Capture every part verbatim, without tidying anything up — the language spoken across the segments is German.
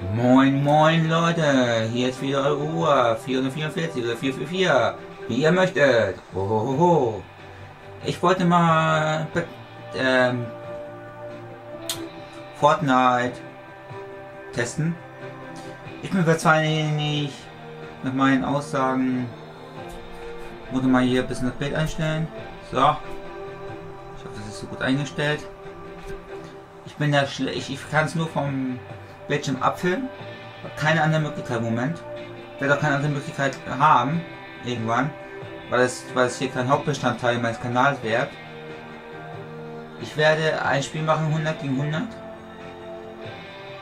Moin moin Leute, hier ist wieder eure Uhr vier vier vier oder vier vier vier, wie ihr möchtet. Hohoho. Ich wollte mal ähm, Fortnite testen. Ich bin wahrscheinlich mit meinen Aussagen, muss mal hier ein bisschen das Bild einstellen. So, ich hoffe, das ist so gut eingestellt. Ich bin ja schlecht, ich, ich kann es nur vom Bildschirm abfilmen. Keine andere Möglichkeit im Moment. Ich werde auch keine andere Möglichkeit haben, irgendwann, weil es, weil es hier kein Hauptbestandteil meines Kanals wird. Ich werde ein Spiel machen, hundert gegen hundert.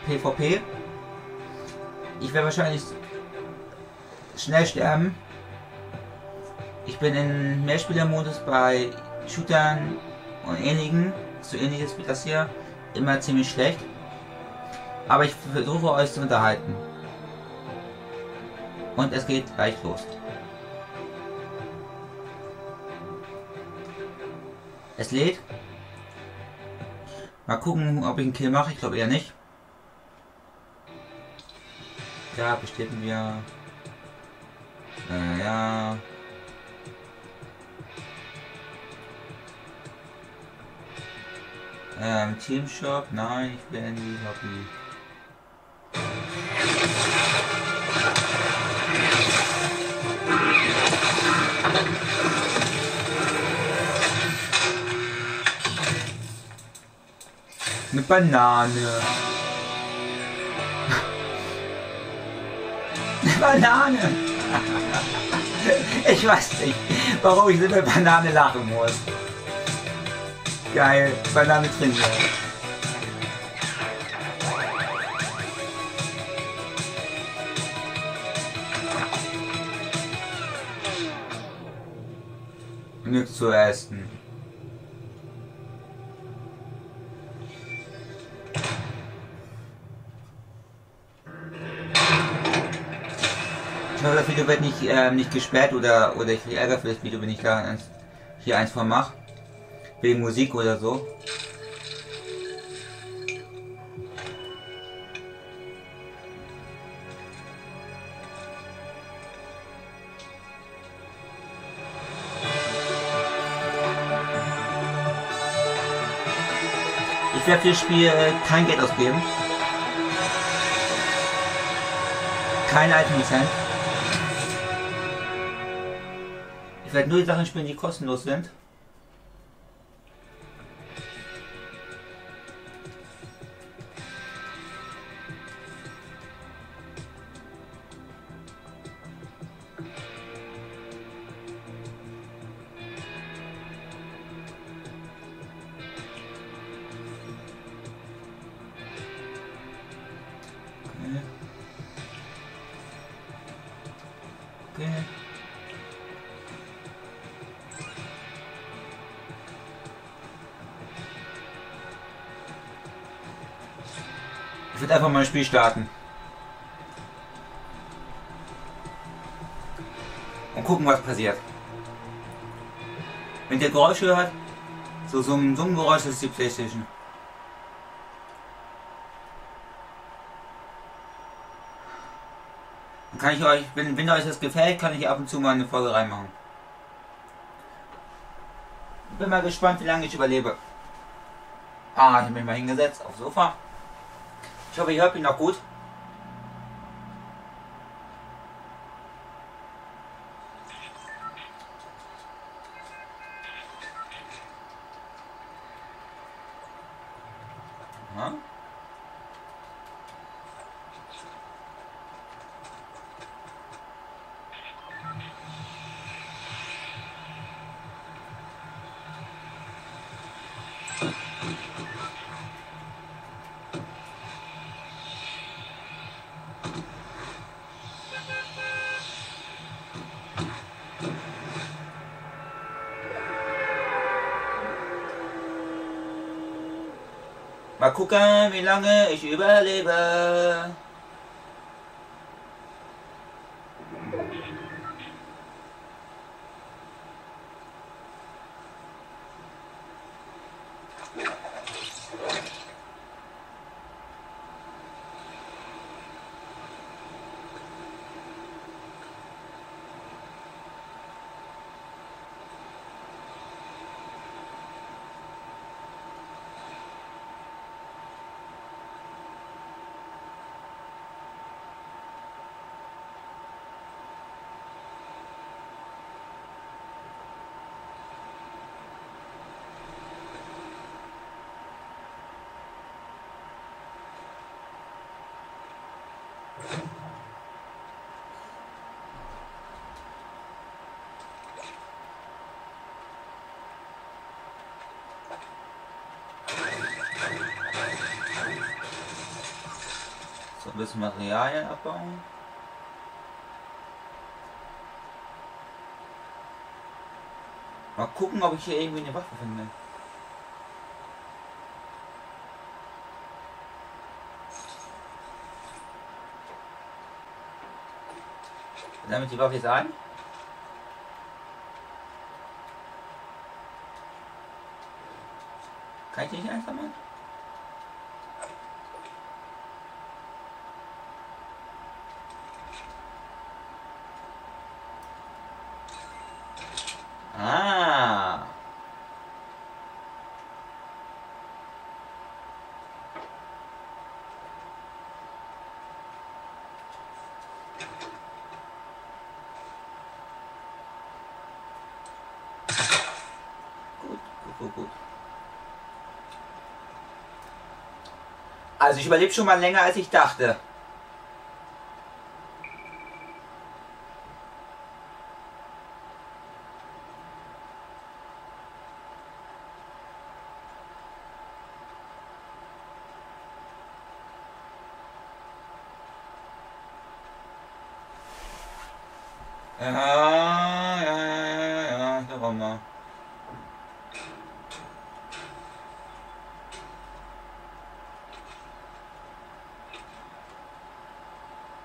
PvP. Ich werde wahrscheinlich schnell sterben. Ich bin im Mehrspielermodus bei Shootern und ähnlichen, so ähnliches wie das hier, immer ziemlich schlecht. Aber ich versuche euch zu unterhalten. Und es geht gleich los. Es lädt. Mal gucken, ob ich einen Kill mache. Ich glaube eher nicht. Da bestätigen wir. Naja. Ähm, Team Shop? Nein, ich bin in die Hobby. Eine Banane. Eine Banane. Ich weiß nicht, warum ich über Banane lachen muss. Geil, Banane trinken. Nichts zu essen. Ich hoffe, das Video wird nicht, äh, nicht gesperrt oder, oder ich kriege Ärger für das Video, wenn ich da eins, hier eins von mache. Wegen Musik oder so. Ich werde für das Spiel kein Geld ausgeben. Keine alten Lizenz. Ich werde nur die Sachen spielen, die kostenlos sind. Okay. Ich würde einfach mal ein Spiel starten. Und gucken, was passiert. Wenn der Geräusche hört, so, so ein Summengeräusch ist die PlayStation. Kann ich euch, wenn, wenn euch das gefällt, kann ich ab und zu mal eine Folge reinmachen. Bin mal gespannt, wie lange ich überlebe. Ah, ich habe mich mal hingesetzt aufs Sofa. Ich hoffe, ihr hört mich noch gut. Ja. Mal gucken, wie lange ich überlebe. So, ein bisschen Materialien abbauen. Mal gucken, ob ich hier irgendwie eine Waffe finde. Damit die Waffe jetzt an. Kann ich die nicht einsammeln? Ah. Gut, gut, gut, gut. Also ich überlebe schon mal länger, als ich dachte. Ja, ja, ja, ja, ja, da war mal.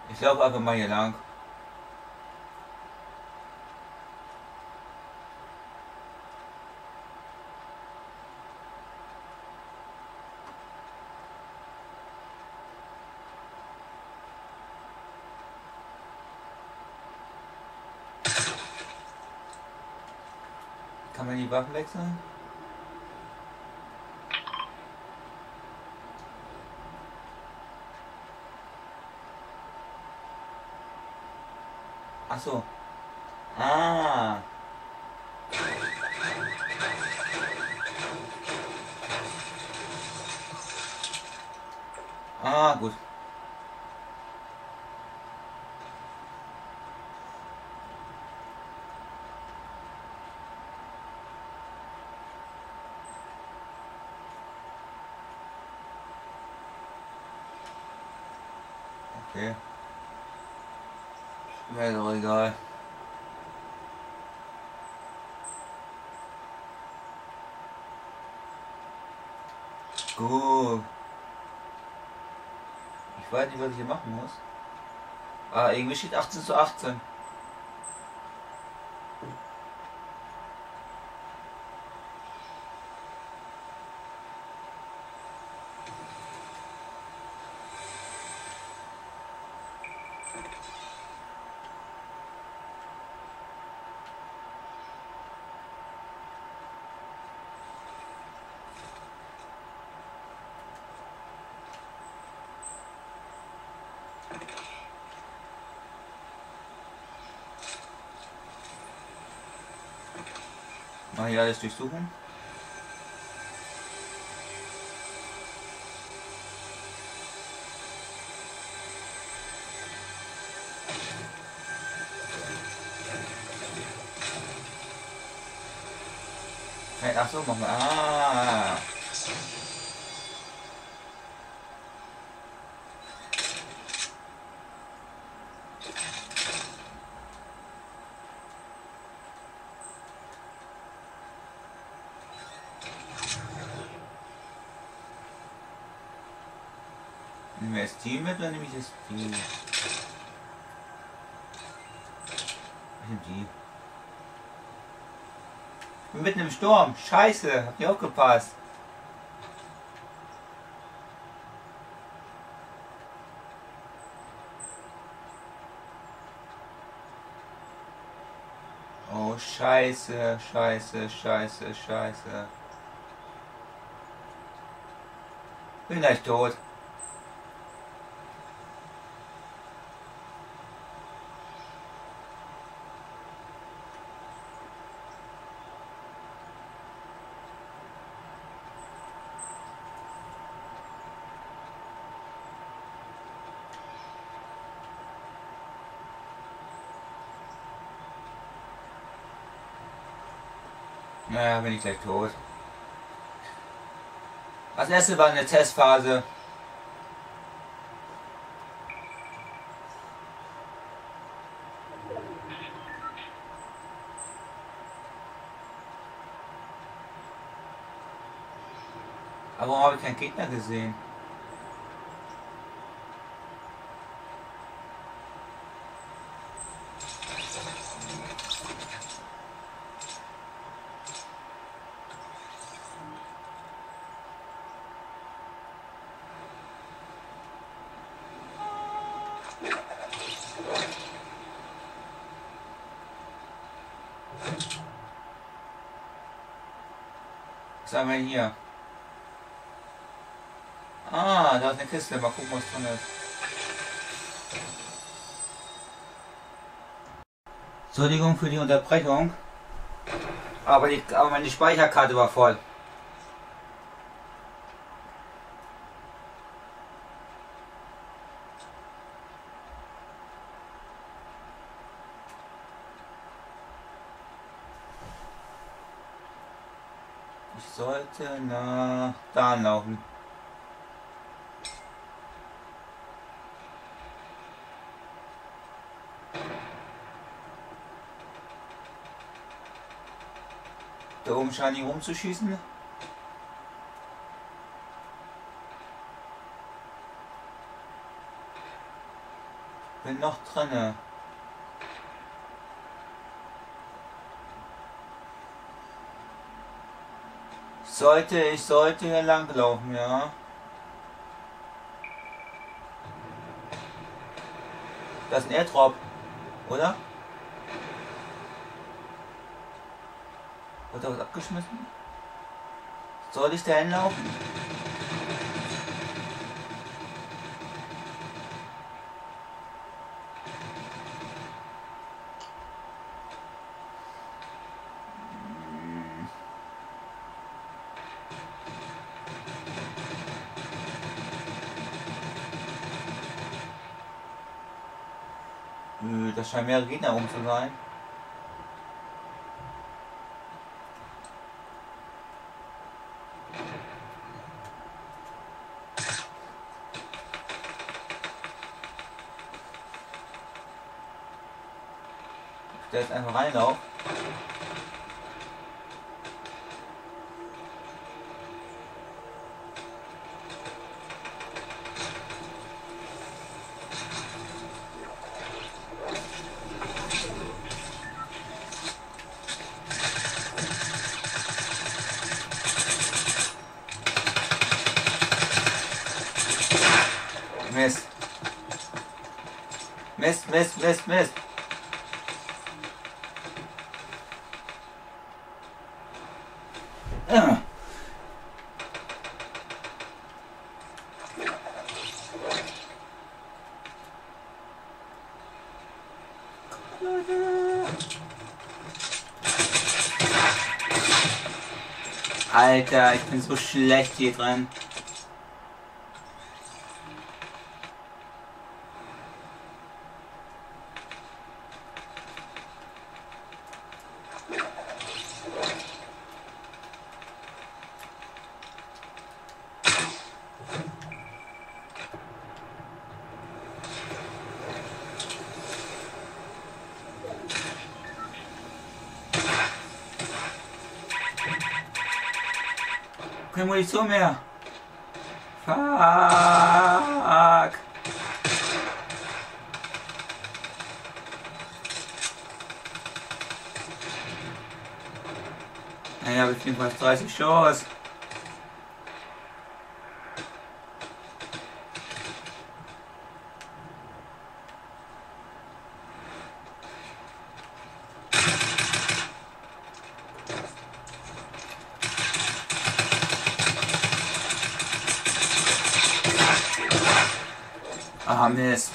Ich laufe einfach mal hier lang. Kann man die Waffen wechseln? Ach so. Ah. Ah, gut. Okay. Mir doch egal. Gut. Ich weiß nicht, was ich hier machen muss. Ah, irgendwie steht achtzehn zu achtzehn. Mal hier alles durchsuchen. Ach so, machen wir. Ah. Nehmen wir das Team mit oder nehme ich das Team mit? Ich nehme die. Ich bin mitten im Sturm. Scheiße, habt ihr aufgepasst? Oh, scheiße, scheiße, scheiße, scheiße. Bin gleich tot. Naja, bin ich gleich tot. Das erste war eine Testphase. Aber warum habe ich keinen Gegner gesehen? Was haben wir hier? Ah, da ist eine Kiste, mal gucken, was drin ist. Entschuldigung für die Unterbrechung, aber, die, aber meine Speicherkarte war voll. Ich sollte nach da laufen. Da oben scheinen die rumzuschießen. Bin noch drinne. Sollte, ich sollte hier lang laufen, ja. Das ist ein Airdrop, oder? Wurde was abgeschmissen? Soll ich da hinlaufen? Nö, da scheinen mehrere Gegner rum zu sein. Der jetzt einfach reinlaufen. Mist. Mist, Mist, Mist, Mist. Alter, ich bin so schlecht hier dran. Keine Munition mehr. Fuck. Naja, habe ich jedenfalls dreißig Schuss. Ah, Mist.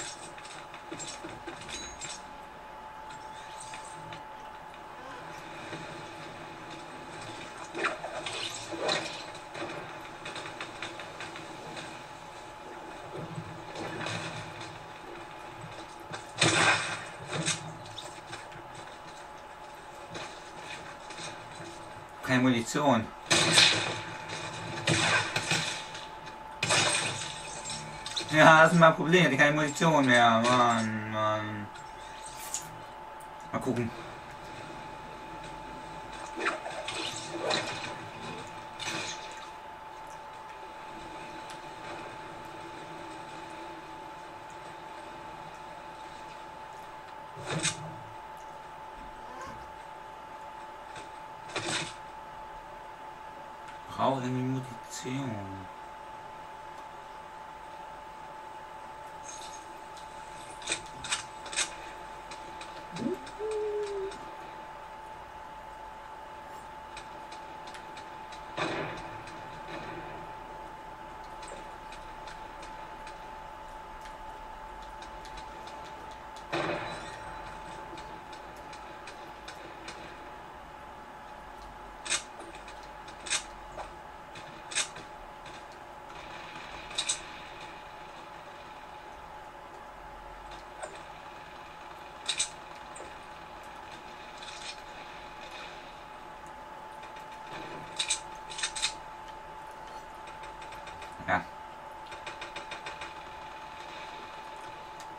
Kann keine Munition. Ja, das ist mein Problem, ich hatte keine Munition mehr. Mann, Mann. Mal gucken. Ich brauche irgendwie Munition.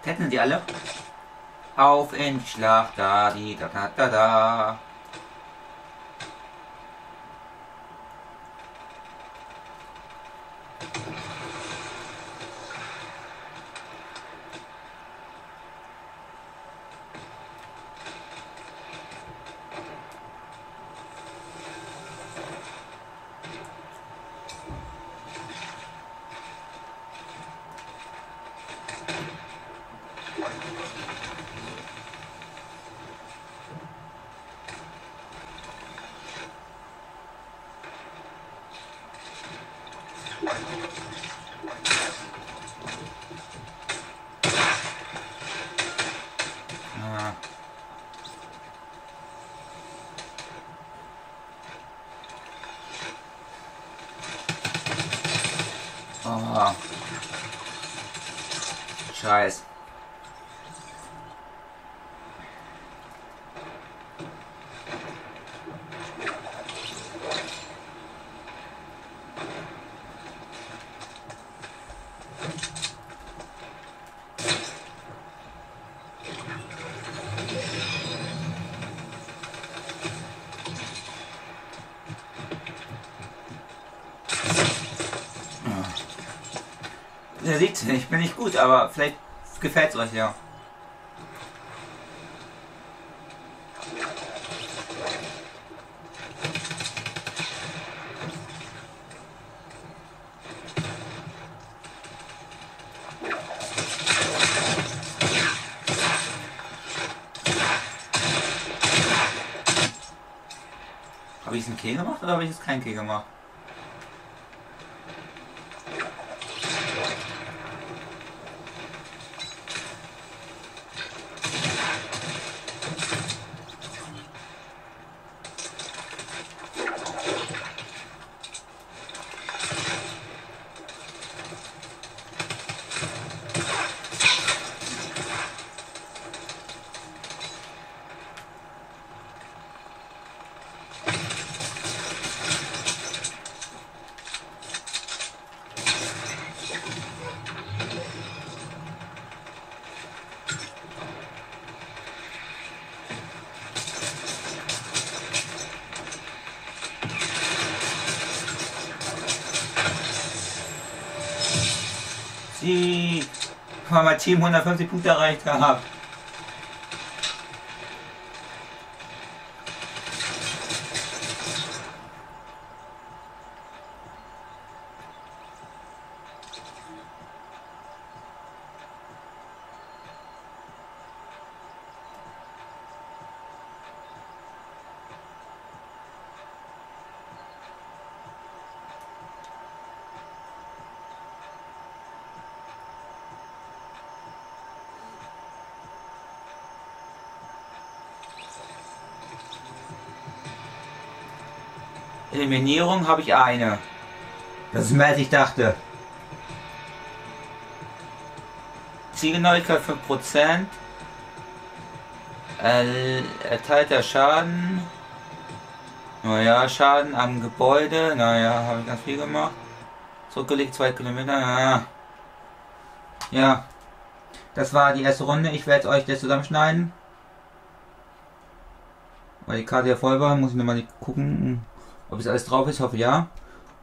Hätten sie alle? Auf in Schlacht, da, die, da, da, da, da. Oh. Scheiß. Ihr seht, ich bin nicht gut, aber vielleicht gefällt es euch ja. Habe ich einen Kill gemacht oder habe ich jetzt keinen Kill gemacht? Weil mein Team hundertfünfzig Punkte erreicht habe. Eliminierung habe ich eine. Das ist mehr als ich dachte. Zielgenauigkeit fünf Prozent. Erteilter Schaden. Naja, Schaden am Gebäude. Naja, habe ich ganz viel gemacht. Zurückgelegt, zwei Kilometer. Naja. Ja. Das war die erste Runde. Ich werde euch das zusammenschneiden. Weil die Karte ja voll war, muss ich nochmal gucken, ob es alles drauf ist. Ich hoffe ja.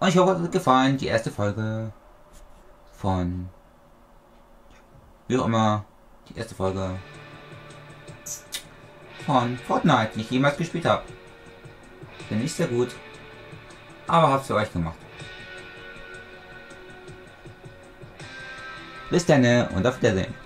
Und ich hoffe, es hat euch gefallen. Die erste Folge von... Wie auch immer. Die erste Folge von Fortnite, die ich jemals gespielt habe. Finde ich sehr gut. Aber hab's für euch gemacht. Bis dann und auf Wiedersehen.